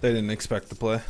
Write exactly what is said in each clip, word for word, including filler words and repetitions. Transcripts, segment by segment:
They didn't expect the play.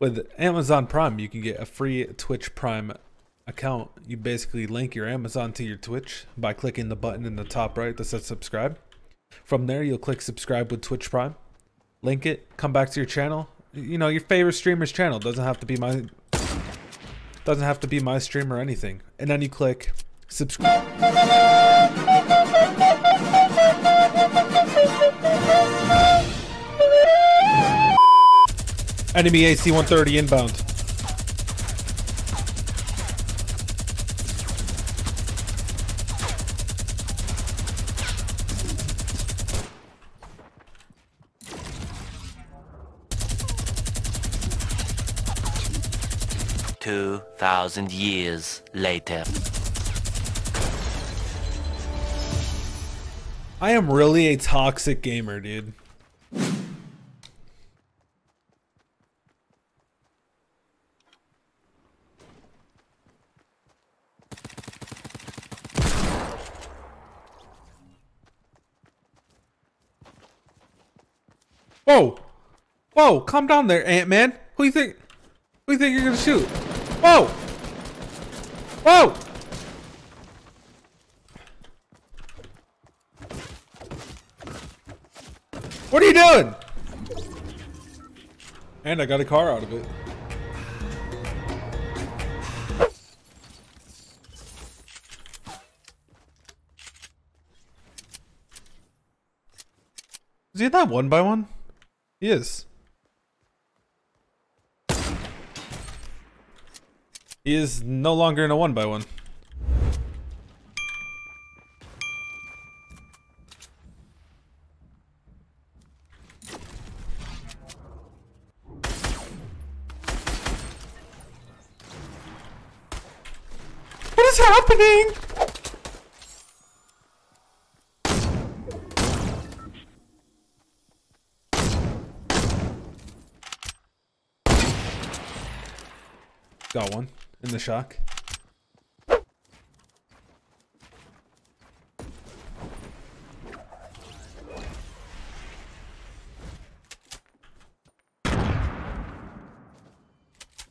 With Amazon Prime, you can get a free Twitch Prime account. You basically link your Amazon to your Twitch by clicking the button in the top right that says subscribe. From there, you'll click subscribe with Twitch Prime. Link it, come back to your channel. You know, your favorite streamer's channel. Doesn't have to be my doesn't have to be my stream or anything. And then you click subscribe. Enemy A C one thirty inbound. Two thousand years later. I am really a toxic gamer, dude. Whoa! Whoa, calm down there, Ant-Man! Who you think who you think you're gonna shoot? Whoa! Whoa! What are you doing? And I got a car out of it. Is he that one by one? He is. He is no longer in a one by one. What is happening? Got one in the shock.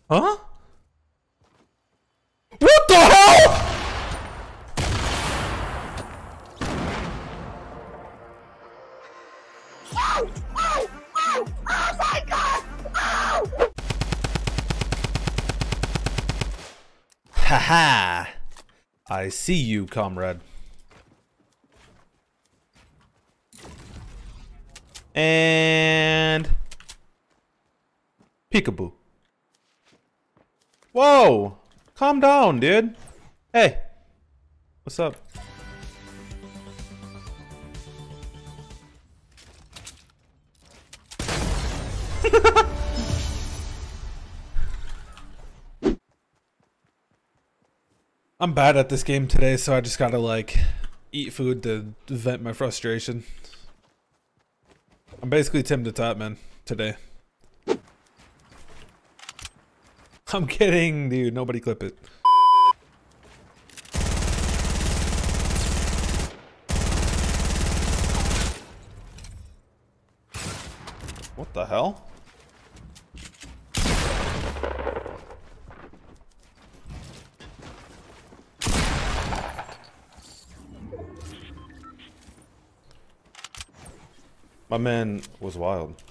Huh? What the hell? Haha! I see you, comrade. And peekaboo. Whoa! Calm down, dude. Hey, what's up? I'm bad at this game today, so I just gotta like eat food to vent my frustration. I'm basically Tim the Tatman today. I'm kidding, dude. Nobody clip it. What the hell? My man was wild.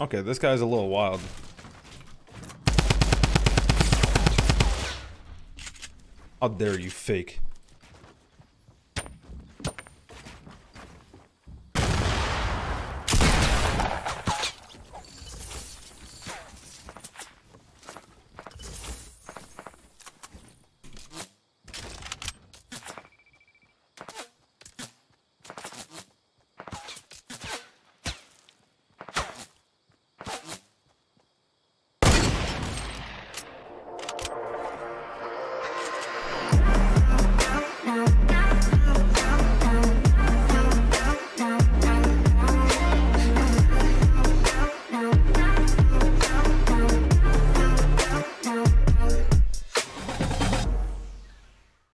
Okay, this guy's a little wild. How dare you, fake.